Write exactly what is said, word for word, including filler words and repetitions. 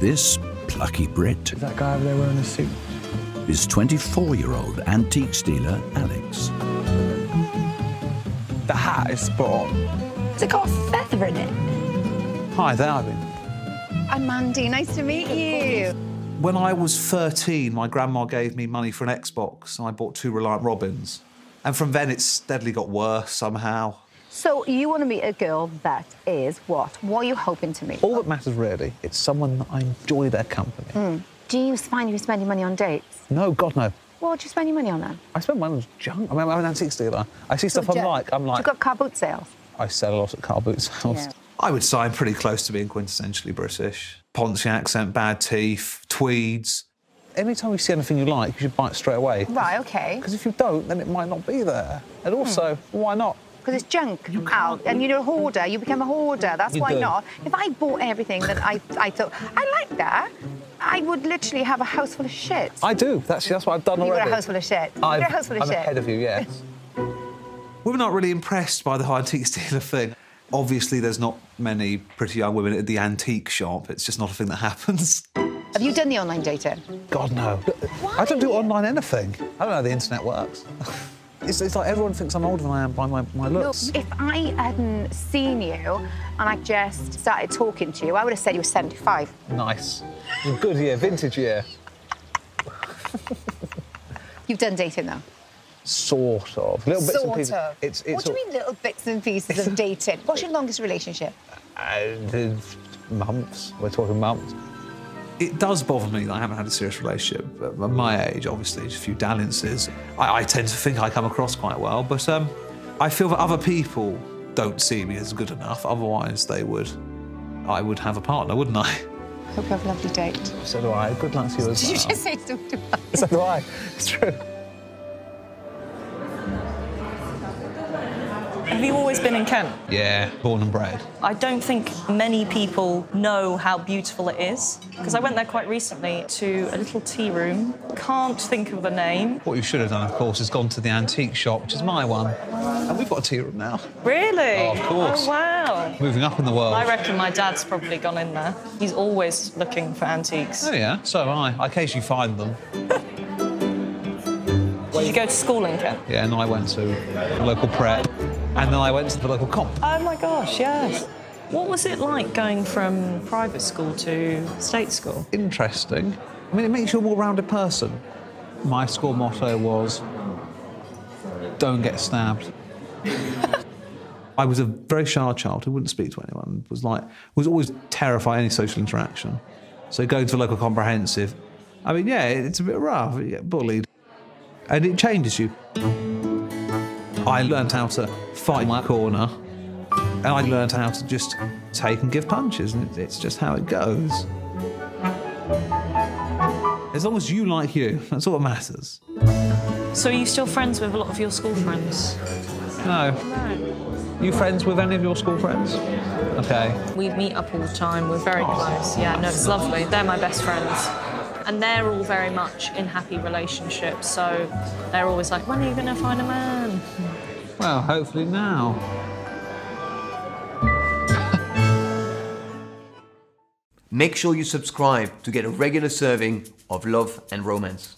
This plucky Brit is that guy over there wearing a suit? Is twenty-four-year-old antiques dealer Alex. The hat is spot on. Has it got a feather in it? Hi there, I've been. I'm Mandy, nice to meet you. When I was thirteen, my grandma gave me money for an Xbox and I bought two Reliant Robins. And from then, it's steadily got worse somehow. So you want to meet a girl that is what? What are you hoping to meet? All that matters, really, is someone that I enjoy their company. Mm. Do you find you spend your money on dates? No, God, no. What do you spend your money on, then? I spend money on junk. I mean, I'm an antiques dealer. I see stuff I like, I'm like... You've got car boot sales? I sell a lot at car boot sales. Yeah. I would say I'm pretty close to being quintessentially British. Pontiac accent, bad teeth, tweeds. Any time you see anything you like, you should buy it straight away. Right, OK. Because if you don't, then it might not be there. And also, mm. why not? Because it's junk out, and you're a hoarder. You become a hoarder. That's you why do. not. If I bought everything that I, I thought, I like that, I would literally have a house full of shit. I do. That's, that's what I've done already. You've got a house full of shit. You've got a house full of I'm shit. I'm ahead of you, yes. We were not really impressed by the high antiques dealer thing. Obviously, there's not many pretty young women at the antique shop. It's just not a thing that happens. Have you done the online dating? God, no. Why? I don't do online anything. I don't know how the internet works. It's, it's like everyone thinks I'm older than I am by my, my looks. Look, if I hadn't seen you and I just started talking to you, I would have said you were seventy-five. Nice. Good year, vintage year. You've done dating, though? Sort of. Little bits sort and pieces. Of. It's, it's what do you mean, little bits and pieces of dating? What's your longest relationship? Uh, months. We're talking months. It does bother me that I haven't had a serious relationship. At my age, obviously, just a few dalliances. I, I tend to think I come across quite well, but um, I feel that other people don't see me as good enough. Otherwise, they would... I would have a partner, wouldn't I? I hope you have a lovely date. So do I. Good luck to you as well. Did you just say so do I? So do I. It's true. Have you always been in Kent? Yeah, born and bred. I don't think many people know how beautiful it is, because I went there quite recently to a little tea room. Can't think of the name. What you should have done, of course, is gone to the antique shop, which is my one. And we've got a tea room now. Really? Oh, of course. Oh, wow. Moving up in the world. I reckon my dad's probably gone in there. He's always looking for antiques. Oh, yeah? So am I. I occasionally find them. Did you go to school in Kent? Yeah, and I went to a local prep. And then I went to the local comp. Oh, my gosh, yes. What was it like going from private school to state school? Interesting. I mean, it makes you a more rounded person. My school motto was, don't get stabbed. I was a very shy child who wouldn't speak to anyone, was like, was always terrified of any social interaction. So going to the local comprehensive, I mean, yeah, it's a bit rough, you get bullied. And it changes you. I learned how to fight my corner, and I learned how to just take and give punches, and it's just how it goes. As long as you like you, that's all that matters. So are you still friends with a lot of your school friends? No. No. You friends with any of your school friends? OK. We meet up all the time, we're very oh, close. Yeah, no, it's lovely. They're my best friends. And they're all very much in happy relationships, so they're always like, when are you going to find a man? Well, hopefully now. Make sure you subscribe to get a regular serving of love and romance.